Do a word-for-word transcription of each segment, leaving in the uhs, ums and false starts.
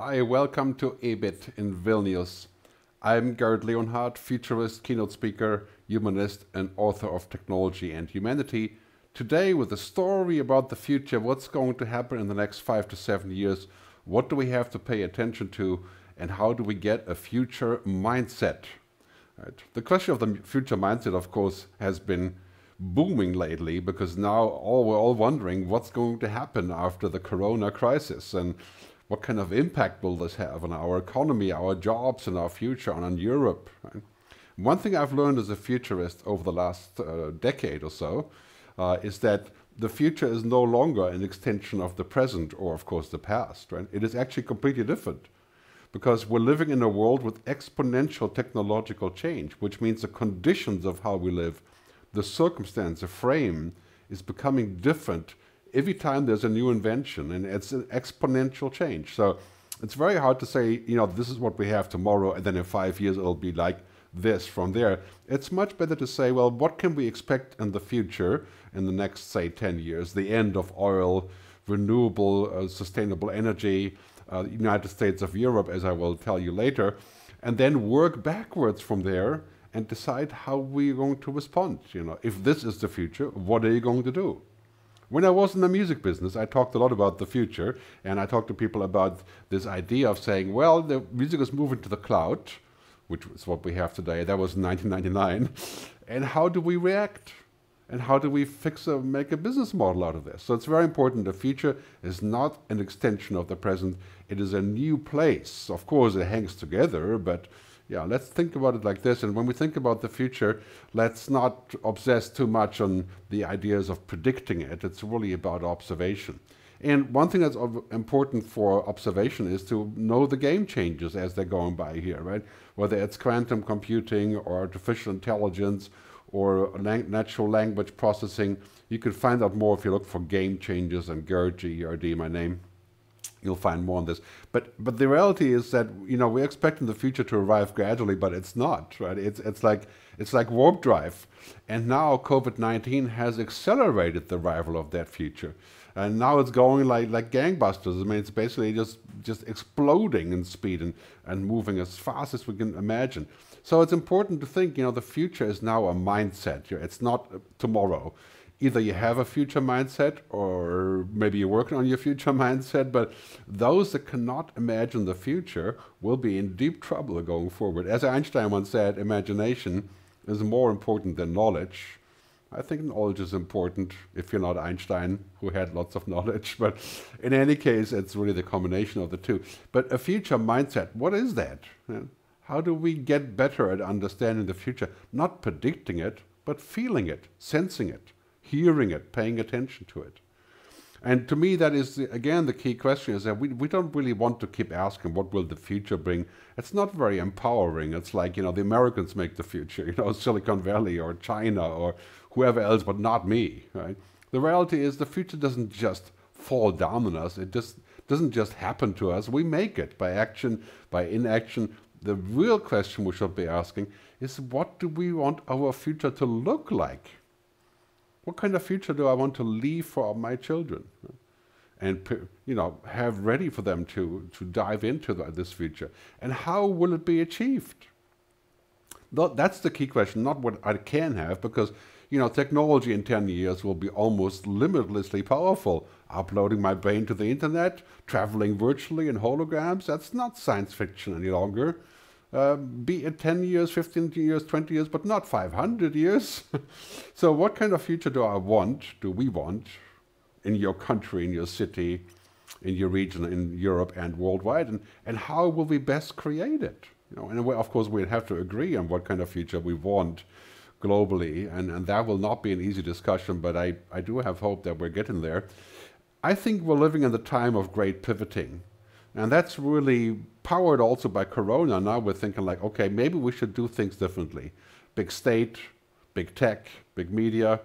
Hi, welcome to EBIT in Vilnius. I'm Gerd Leonhard, futurist, keynote speaker, humanist, and author of Technology and Humanity. Today with a story about the future, what's going to happen in the next five to seven years, what do we have to pay attention to, and how do we get a future mindset? Right. The question of the future mindset, of course, has been booming lately because now all, we're all wondering what's going to happen after the corona crisis and what kind of impact will this have on our economy, our jobs, and our future, and on Europe? Right? One thing I've learned as a futurist over the last uh, decade or so uh, is that the future is no longer an extension of the present or, of course, the past. Right? It is actually completely different because we're living in a world with exponential technological change, which means the conditions of how we live, the circumstance, the frame is becoming different every time there's a new invention, and it's an exponential change. So it's very hard to say, you know, this is what we have tomorrow, and then in five years it'll be like this from there. It's much better to say, well, what can we expect in the future, in the next, say, ten years, the end of oil, renewable, uh, sustainable energy, uh, United States of Europe, as I will tell you later, and then work backwards from there and decide how we're going to respond. You know, if this is the future, what are you going to do? When I was in the music business, I talked a lot about the future, and I talked to people about this idea of saying, well, the music is moving to the cloud, which is what we have today. That was nineteen ninety-nine. And how do we react? And how do we fix or make a business model out of this? So it's very important. The future is not an extension of the present. It is a new place. Of course, it hangs together, but yeah, let's think about it like this. And when we think about the future, let's not obsess too much on the ideas of predicting it. It's really about observation. And one thing that's important for observation is to know the game changes as they're going by here, right? Whether it's quantum computing or artificial intelligence or lang natural language processing, you can find out more if you look for game changes and Gerd, G E R D, my name. You'll find more on this. But but the reality is that, you know, we're expecting the future to arrive gradually, but it's not, right? It's it's like it's like warp drive. And now COVID nineteen has accelerated the arrival of that future. And now it's going like like gangbusters. I mean, it's basically just just exploding in speed and, and moving as fast as we can imagine. So it's important to think, you know, the future is now a mindset. It's not tomorrow. Either you have a future mindset or maybe you're working on your future mindset, but those that cannot imagine the future will be in deep trouble going forward. As Einstein once said, imagination is more important than knowledge. I think knowledge is important if you're not Einstein, who had lots of knowledge, but in any case, it's really the combination of the two. But a future mindset, what is that? How do we get better at understanding the future? Not predicting it, but feeling it, sensing it, hearing it, paying attention to it. And to me, that is, the, again, the key question is that we, we don't really want to keep asking what will the future bring. It's not very empowering. It's like, you know, the Americans make the future, you know, Silicon Valley or China or whoever else, but not me, right? The reality is the future doesn't just fall down on us. It just doesn't just happen to us. We make it by action, by inaction. The real question we should be asking is, what do we want our future to look like? What kind of future do I want to leave for my children, and, you know, have ready for them to, to dive into the, this future? And how will it be achieved? That's the key question, not what I can have, because, you know, technology in ten years will be almost limitlessly powerful. Uploading my brain to the internet, traveling virtually in holograms, that's not science fiction any longer. Uh, be it ten years, fifteen years, twenty years, but not five hundred years. So what kind of future do I want, do we want, in your country, in your city, in your region, in Europe and worldwide? And, and how will we best create it? You know, and of course, we'd have to agree on what kind of future we want globally, and, and that will not be an easy discussion, but I, I do have hope that we're getting there. I think we're living in the time of great pivoting. And that's really powered also by Corona. Now we're thinking like, okay, maybe we should do things differently. Big state, big tech, big media.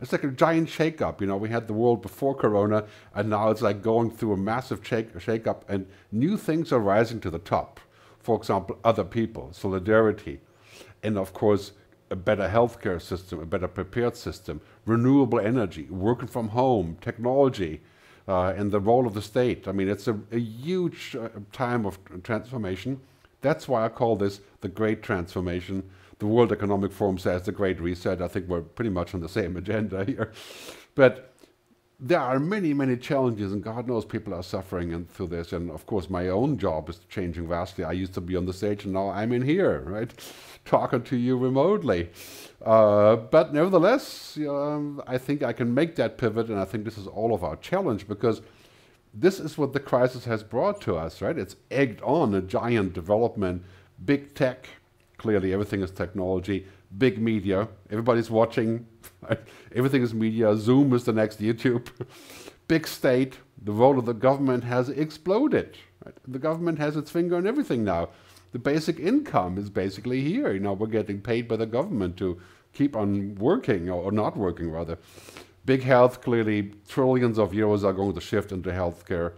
It's like a giant shakeup. You know, we had the world before Corona, and now it's like going through a massive shake shakeup, and new things are rising to the top. For example, other people, solidarity, and of course, a better healthcare system, a better prepared system, renewable energy, working from home, technology, uh, and the role of the state. I mean, it's a, a huge uh, time of transformation. That's why I call this the Great Transformation. The World Economic Forum says the Great Reset. I think we're pretty much on the same agenda here. But there are many, many challenges, and God knows people are suffering and through this. And of course, my own job is changing vastly. I used to be on the stage, and now I'm in here, right, talking to you remotely. Uh, but nevertheless, um, I think I can make that pivot, and I think this is all of our challenge, because this is what the crisis has brought to us, right? It's egged on a giant development, big tech. Clearly, everything is technology. Big media. Everybody's watching. Everything is media. Zoom is the next YouTube. Big state. The role of the government has exploded. Right? The government has its finger on everything now. The basic income is basically here. You know, we're getting paid by the government to keep on working, or, or not working, rather. Big health, clearly, trillions of euros are going to shift into healthcare,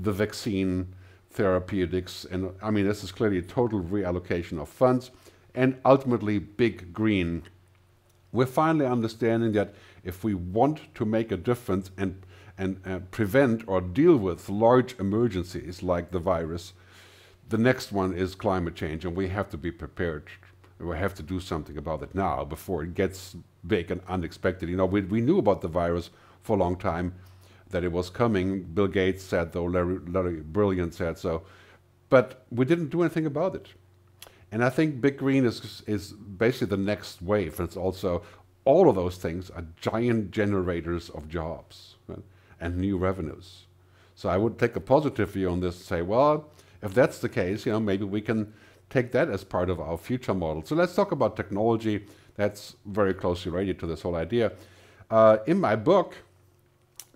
the vaccine, therapeutics, and I mean, this is clearly a total reallocation of funds, and ultimately big green. We're finally understanding that if we want to make a difference and, and uh, prevent or deal with large emergencies like the virus, the next one is climate change, and we have to be prepared. We have to do something about it now before it gets big and unexpected. You know, we, we knew about the virus for a long time, that it was coming. Bill Gates said, though, Larry, Larry Brilliant said so. But we didn't do anything about it. And I think big green is, is basically the next wave. And it's also, all of those things are giant generators of jobs, right, and new revenues. So I would take a positive view on this and say, well, if that's the case, you know, maybe we can take that as part of our future model. So let's talk about technology. That's very closely related to this whole idea. Uh, in my book,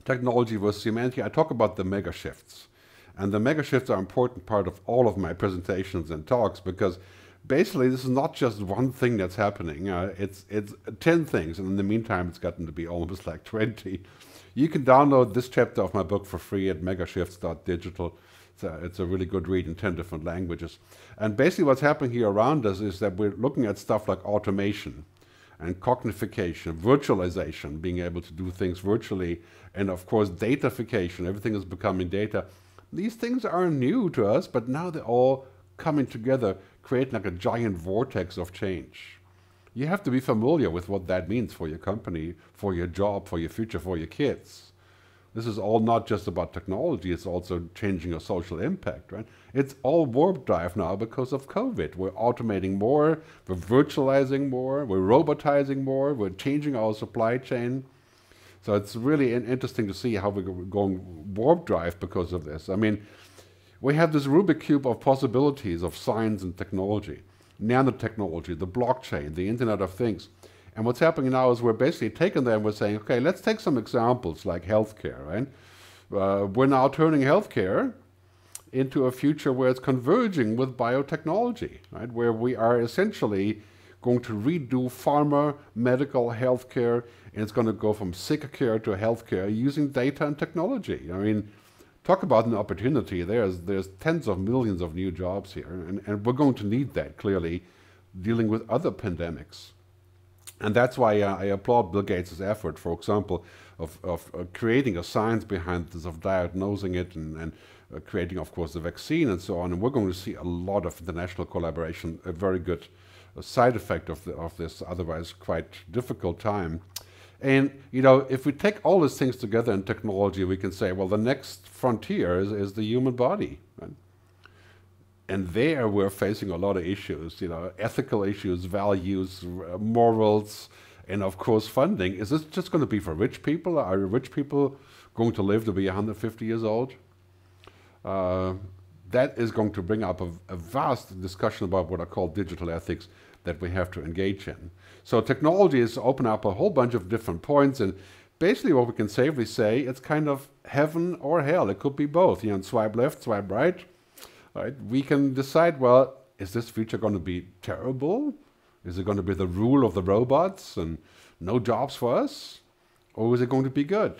Technology versus Humanity, I talk about the mega shifts. And the mega shifts are an important part of all of my presentations and talks, because basically this is not just one thing that's happening. Uh, it's, it's ten things, and in the meantime it's gotten to be almost like twenty. You can download this chapter of my book for free at megashifts dot digital. It's a, it's a really good read in ten different languages. And basically what's happening here around us is that we're looking at stuff like automation and cognification, virtualization, being able to do things virtually, and of course datafication, everything is becoming data. These things are new to us, but now they're all coming together, creating like a giant vortex of change. You have to be familiar with what that means for your company, for your job, for your future, for your kids. This is all not just about technology, it's also changing your social impact, right? It's all warp drive now because of COVID. We're automating more, we're virtualizing more, we're robotizing more, we're changing our supply chain. So it's really in interesting to see how we're going warp drive because of this. I mean, we have this Rubik's Cube of possibilities of science and technology, nanotechnology, the blockchain, the Internet of Things. And what's happening now is we're basically taking them, we're saying, okay, let's take some examples like healthcare, right? Uh, we're now turning healthcare into a future where it's converging with biotechnology, right? Where we are essentially going to redo pharma, medical, healthcare, and it's going to go from sick care to healthcare using data and technology. I mean, talk about an opportunity. There's, there's tens of millions of new jobs here, and, and we're going to need that, clearly, dealing with other pandemics. And that's why uh, I applaud Bill Gates' effort, for example, of, of uh, creating a science behind this, of diagnosing it, and, and uh, creating, of course, the vaccine and so on. And we're going to see a lot of international collaboration, a very good uh, side effect of, the, of this otherwise quite difficult time. And, you know, if we take all these things together in technology, we can say, well, the next frontier is, is the human body, right? And there we're facing a lot of issues, you know, ethical issues, values, morals, and of course funding. Is this just going to be for rich people? Are rich people going to live to be one hundred fifty years old? Uh, that is going to bring up a, a vast discussion about what I call digital ethics that we have to engage in. So technology has opened up a whole bunch of different points, and basically what we can safely say, it's kind of heaven or hell. It could be both, you know, swipe left, swipe right. Right. We can decide, well, is this future going to be terrible? Is it going to be the rule of the robots and no jobs for us? Or is it going to be good?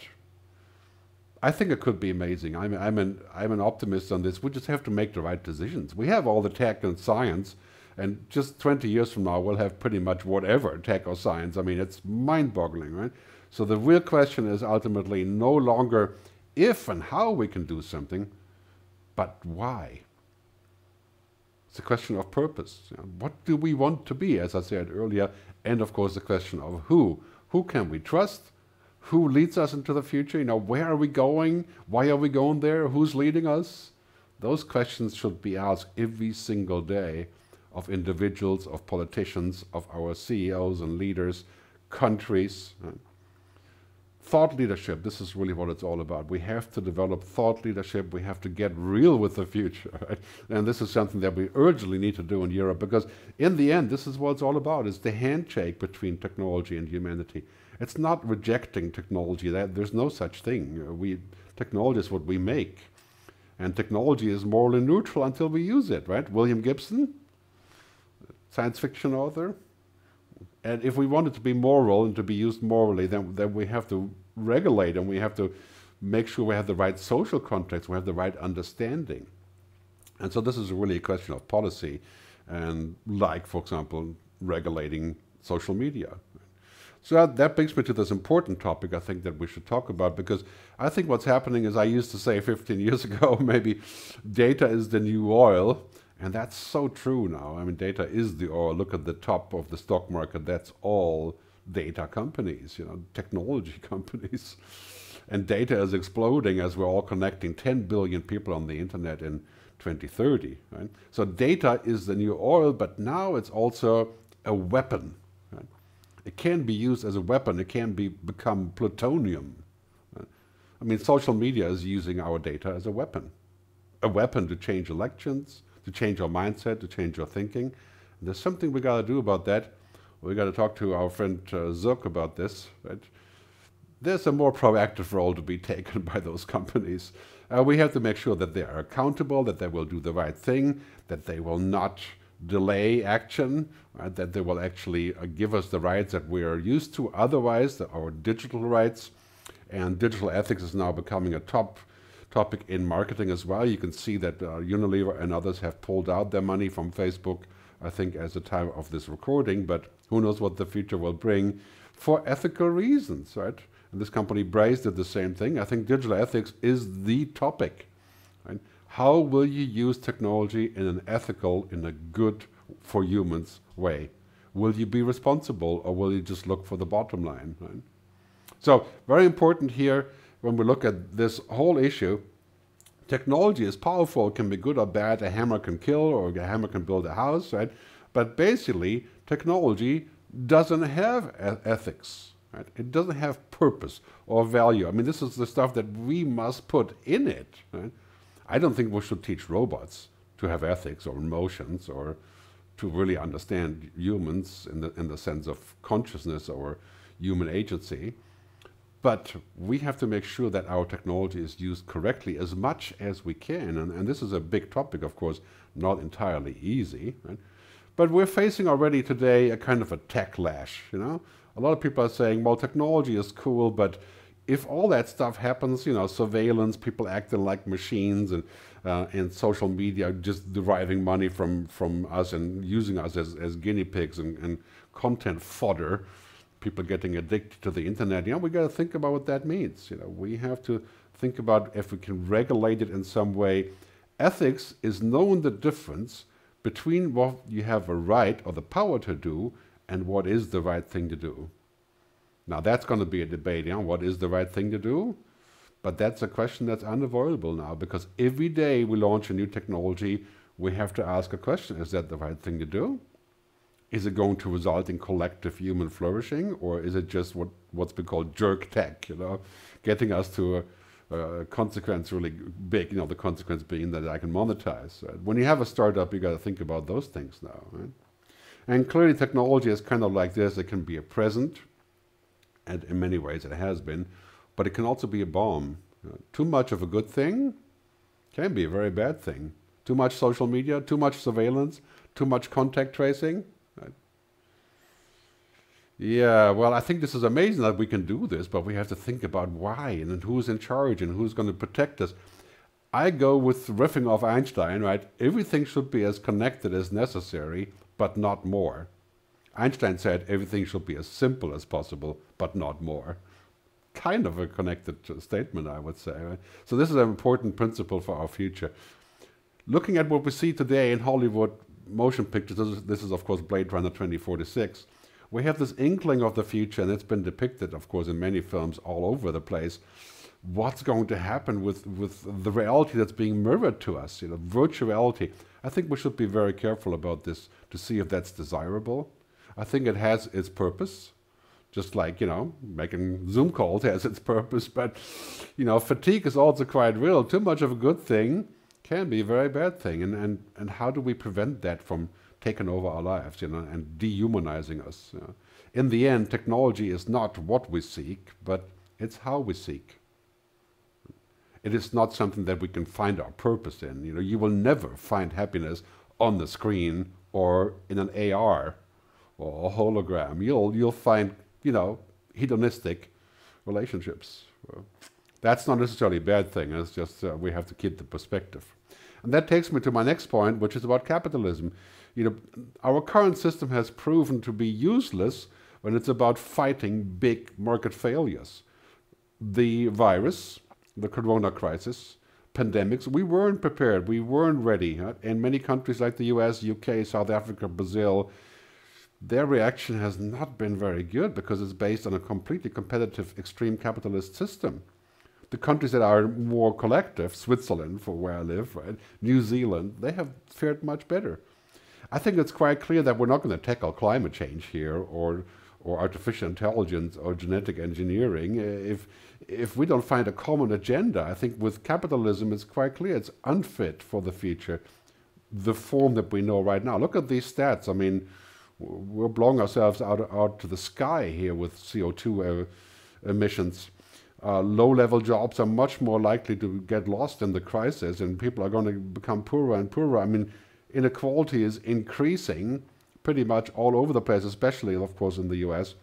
I think it could be amazing. I'm, I'm, an, I'm an optimist on this. We just have to make the right decisions. We have all the tech and science, and just twenty years from now, we'll have pretty much whatever, tech or science. I mean, it's mind-boggling, right? So the real question is ultimately no longer, if and how we can do something, but why? It's a question of purpose. What do we want to be, as I said earlier, and of course the question of who. Who can we trust? Who leads us into the future? You know, where are we going? Why are we going there? Who's leading us? Those questions should be asked every single day of individuals, of politicians, of our C E Os and leaders, countries. Thought leadership, this is really what it's all about. We have to develop thought leadership. We have to get real with the future, right? And this is something that we urgently need to do in Europe, because in the end, this is what it's all about. It's the handshake between technology and humanity. It's not rejecting technology. That, there's no such thing. We, technology is what we make. And technology is morally neutral until we use it, right? William Gibson, science fiction author. And if we want it to be moral and to be used morally, then, then we have to regulate, and we have to make sure we have the right social context, we have the right understanding. And so this is really a question of policy, and like, for example, regulating social media. So that, that brings me to this important topic I think that we should talk about, because I think what's happening is, I used to say fifteen years ago, maybe, data is the new oil. And that's so true now. I mean, data is the oil. Look at the top of the stock market. That's all data companies, you know, technology companies. And data is exploding as we're all connecting ten billion people on the internet in twenty thirty. Right? So data is the new oil, but now it's also a weapon. Right? It can be used as a weapon. It can be become plutonium. Right? I mean, social media is using our data as a weapon, a weapon to change elections, to change our mindset, to change our thinking. And there's something we got to do about that. We got to talk to our friend uh, Zuck about this. Right? There's a more proactive role to be taken by those companies. Uh, we have to make sure that they are accountable, that they will do the right thing, that they will not delay action, right? That they will actually uh, give us the rights that we are used to otherwise, the, our digital rights. And digital ethics is now becoming a top topic in marketing as well. You can see that uh, Unilever and others have pulled out their money from Facebook, I think, as the time of this recording, but who knows what the future will bring for ethical reasons, right? And this company Braze did the same thing. I think digital ethics is the topic. Right? How will you use technology in an ethical, in a good for humans way? Will you be responsible, or will you just look for the bottom line? Right? So very important here. When we look at this whole issue, technology is powerful, it can be good or bad. A hammer can kill, or a hammer can build a house, right? But basically, technology doesn't have ethics, right? It doesn't have purpose or value. I mean, this is the stuff that we must put in it, right? I don't think we should teach robots to have ethics or emotions, or to really understand humans in the, in the sense of consciousness or human agency. But we have to make sure that our technology is used correctly as much as we can. And, and this is a big topic, of course, not entirely easy. Right? But we're facing already today a kind of a techlash. You know? A lot of people are saying, well, technology is cool, but if all that stuff happens, you know, surveillance, people acting like machines, and, uh, and social media just deriving money from, from us and using us as, as guinea pigs and, and content fodder, people getting addicted to the internet, you know, we got to think about what that means. You know, we have to think about if we can regulate it in some way. Ethics is knowing the difference between what you have a right or the power to do and what is the right thing to do. Now, that's going to be a debate, you know, what is the right thing to do? But that's a question that's unavoidable now, because every day we launch a new technology, we have to ask a question, is that the right thing to do? Is it going to result in collective human flourishing, or is it just what, what's been called jerk tech, you know, getting us to a, a consequence really big, you know, the consequence being that I can monetize. Right? When you have a startup, you got to think about those things now. Right? And clearly technology is kind of like this. It can be a present, and in many ways it has been, but it can also be a bomb. You know, too much of a good thing can be a very bad thing. Too much social media, too much surveillance, too much contact tracing. Yeah, well, I think this is amazing that we can do this, but we have to think about why, and who's in charge, and who's going to protect us. I go with riffing off Einstein, right? Everything should be as connected as necessary, but not more. Einstein said everything should be as simple as possible, but not more. kind of a connected statement, I would say. Right? So this is an important principle for our future. Looking at what we see today in Hollywood motion pictures, this is, this is of course Blade Runner twenty forty-six, we have this inkling of the future, and it's been depicted, of course, in many films all over the place. What's going to happen with, with the reality that's being mirrored to us, you know, virtual reality? I think we should be very careful about this to see if that's desirable. I think it has its purpose, just like, you know, making Zoom calls has its purpose, but, you know, fatigue is also quite real. Too much of a good thing can be a very bad thing, and, and, and how do we prevent that from taking over our lives, you know, and dehumanizing us? You know? In the end, technology is not what we seek, but it's how we seek. It is not something that we can find our purpose in. You know, you will never find happiness on the screen or in an A R or a hologram. You'll, you'll find, you know, hedonistic relationships. That's not necessarily a bad thing. It's just uh, we have to keep the perspective. And that takes me to my next point, which is about capitalism. You know, our current system has proven to be useless when it's about fighting big market failures. The virus, the corona crisis, pandemics, we weren't prepared, we weren't ready. Huh? In many countries like the U S, U K, South Africa, Brazil, their reaction has not been very good because it's based on a completely competitive, extreme capitalist system. The countries that are more collective, Switzerland, for where I live, right, New Zealand, they have fared much better. I think it's quite clear that we're not going to tackle climate change here, or or artificial intelligence, or genetic engineering, if, if we don't find a common agenda. I think with capitalism, it's quite clear it's unfit for the future, the form that we know right now. Look at these stats. I mean, we're blowing ourselves out, out to the sky here with C O two uh, emissions. Uh, low-level jobs are much more likely to get lost in the crisis, and people are going to become poorer and poorer. I mean, inequality is increasing pretty much all over the place, especially, of course, in the U S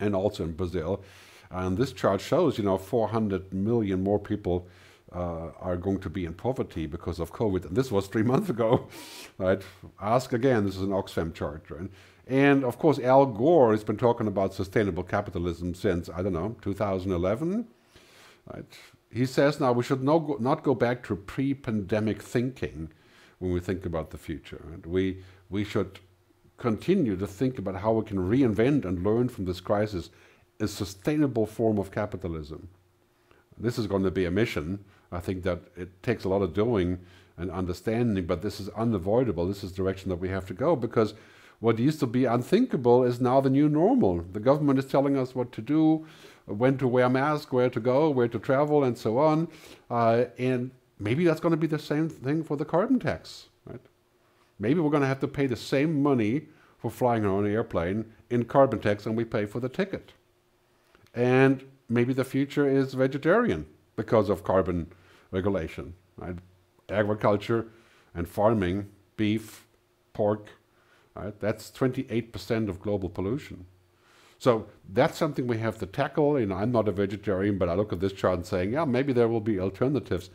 and also in Brazil. And this chart shows, you know, four hundred million more people uh, are going to be in poverty because of COVID. And this was three months ago, right? Ask again, this is an Oxfam chart, right? And, of course, Al Gore has been talking about sustainable capitalism since, I don't know, two thousand eleven, right? He says now we should no go, not go back to pre-pandemic thinking when we think about the future. Right? We, we should continue to think about how we can reinvent and learn from this crisis a sustainable form of capitalism. This is going to be a mission. I think that it takes a lot of doing and understanding, but this is unavoidable. This is the direction that we have to go, because what used to be unthinkable is now the new normal. The government is telling us what to do, when to wear masks, where to go, where to travel, and so on. Uh, and maybe that's going to be the same thing for the carbon tax, right? Maybe we're going to have to pay the same money for flying our own airplane in carbon tax, and we pay for the ticket. And maybe the future is vegetarian because of carbon regulation. Right? Agriculture and farming, beef, pork, right? That's twenty-eight percent of global pollution. So that's something we have to tackle. You know, I'm not a vegetarian, but I look at this chart and saying, yeah, maybe there will be alternatives.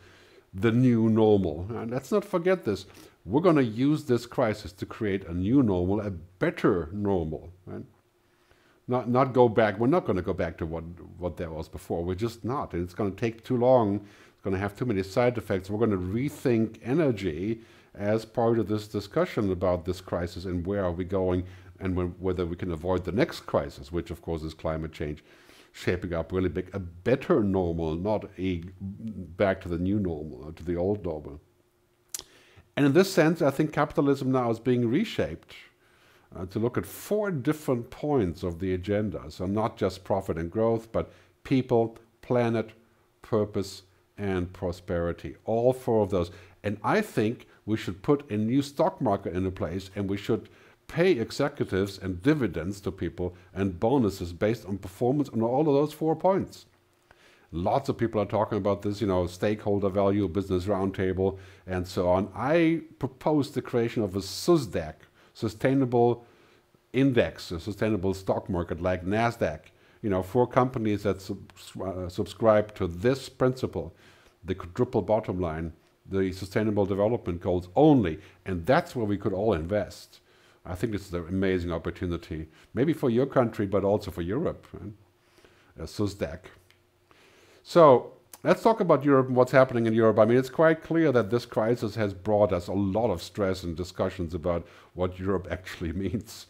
The new normal. And let's not forget this. We're going to use this crisis to create a new normal, a better normal, right? Not, not go back. We're not going to go back to what, what there was before. We're just not. And it's going to take too long. It's going to have too many side effects. We're going to rethink energy as part of this discussion about this crisis and where are we going and when, whether we can avoid the next crisis, which, of course, is climate change, shaping up really big, a better normal, not a back to the new normal, or to the old normal. And in this sense, I think capitalism now is being reshaped uh, to look at four different points of the agenda. So not just profit and growth, but people, planet, purpose, and prosperity. All four of those. And I think we should put a new stock market into place, and we should pay executives and dividends to people and bonuses based on performance on all of those four points. Lots of people are talking about this, you know, stakeholder value, business roundtable, and so on. I propose the creation of a SUSDAQ, sustainable index, a sustainable stock market like NASDAQ, you know, for companies that sub uh, subscribe to this principle, the quadruple bottom line, the sustainable development goals only, and that's where we could all invest. I think this is an amazing opportunity, maybe for your country, but also for Europe, right? A SUSDAQ. So let's talk about Europe and what's happening in Europe. I mean, it's quite clear that this crisis has brought us a lot of stress and discussions about what Europe actually means.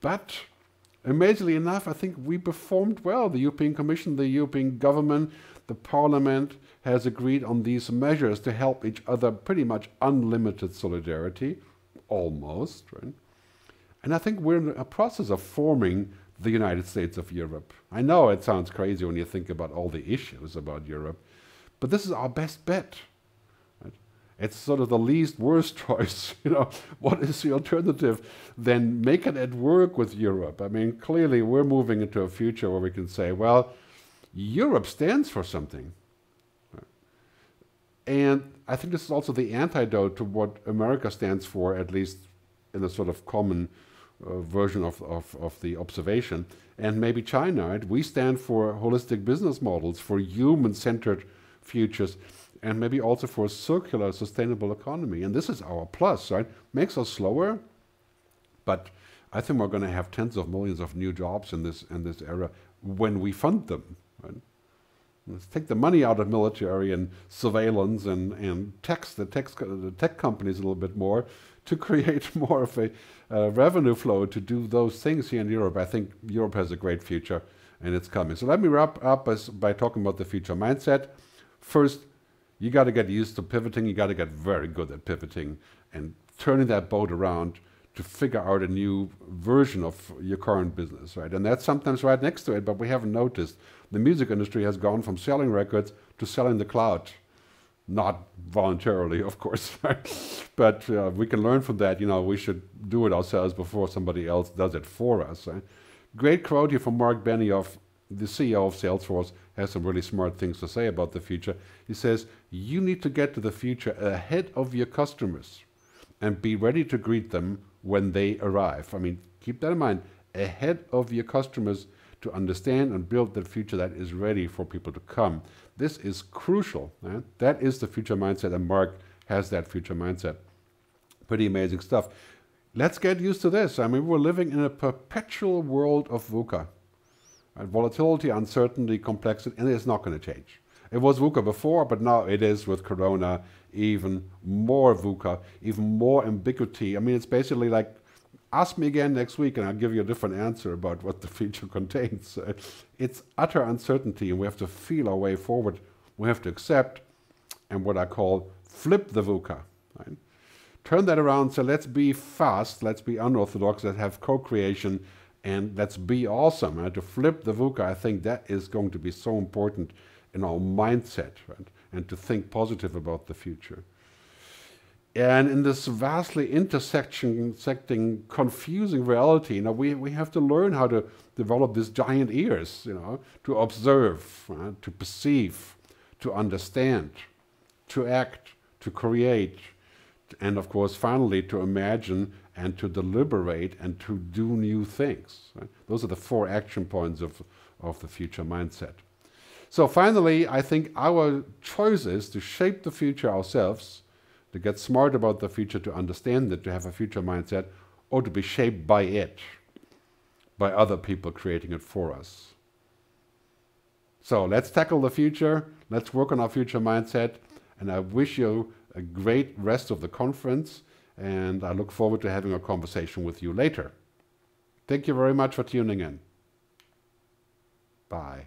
But amazingly enough, I think we performed well. The European Commission, the European government, the Parliament has agreed on these measures to help each other, pretty much unlimited solidarity, almost, right? And I think we're in a process of forming the United States of Europe. I know it sounds crazy when you think about all the issues about Europe, but this is our best bet. Right? It's sort of the least worst choice. You know, what is the alternative? Then make it at work with Europe. I mean, clearly we're moving into a future where we can say, well, Europe stands for something. And I think this is also the antidote to what America stands for, at least in a sort of common uh, version of, of, of the observation. And maybe China, right? We stand for holistic business models, for human-centered futures, and maybe also for a circular, sustainable economy. And this is our plus, right? Makes us slower, but I think we're going to have tens of millions of new jobs in this, in this era when we fund them, right? Let's take the money out of military and surveillance and, and tax, the tax the tech companies a little bit more to create more of a uh, revenue flow to do those things here in Europe. I think Europe has a great future and it's coming. So let me wrap up as, by talking about the future mindset. First, you got to get used to pivoting. You got to get very good at pivoting and turning that boat around to figure out a new version of your current business, right? And that's sometimes right next to it, but we haven't noticed. The music industry has gone from selling records to selling the cloud. Not voluntarily, of course, right? But uh, we can learn from that. You know, we should do it ourselves before somebody else does it for us, right? Great quote here from Mark Benioff, the C E O of Salesforce, has some really smart things to say about the future. He says, you need to get to the future ahead of your customers and be ready to greet them when they arrive. I mean, keep that in mind, ahead of your customers to understand and build the future that is ready for people to come. This is crucial, right? That is the future mindset, and Mark has that future mindset. Pretty amazing stuff. Let's get used to this. I mean, we're living in a perpetual world of VUCA. Right? Volatility, uncertainty, complexity, and it's not going to change. It was VUCA before, but now it is with Corona even more VUCA, even more ambiguity. I mean, it's basically like, ask me again next week and I'll give you a different answer about what the future contains. It's utter uncertainty and we have to feel our way forward. We have to accept and what I call flip the VUCA. Right? Turn that around, so let's be fast, let's be unorthodox, let's have co-creation and let's be awesome. Right? To flip the VUCA, I think that is going to be so important in our mindset, right? And to think positive about the future. And in this vastly intersecting, confusing reality, you know, we, we have to learn how to develop these giant ears, you know, to observe, right? To perceive, to understand, to act, to create, and of course, finally, to imagine and to deliberate and to do new things. Right? Those are the four action points of, of the future mindset. So finally, I think our choice is to shape the future ourselves, to get smart about the future, to understand it, to have a future mindset, or to be shaped by it, by other people creating it for us. So let's tackle the future. Let's work on our future mindset. And I wish you a great rest of the conference. And I look forward to having a conversation with you later. Thank you very much for tuning in. Bye.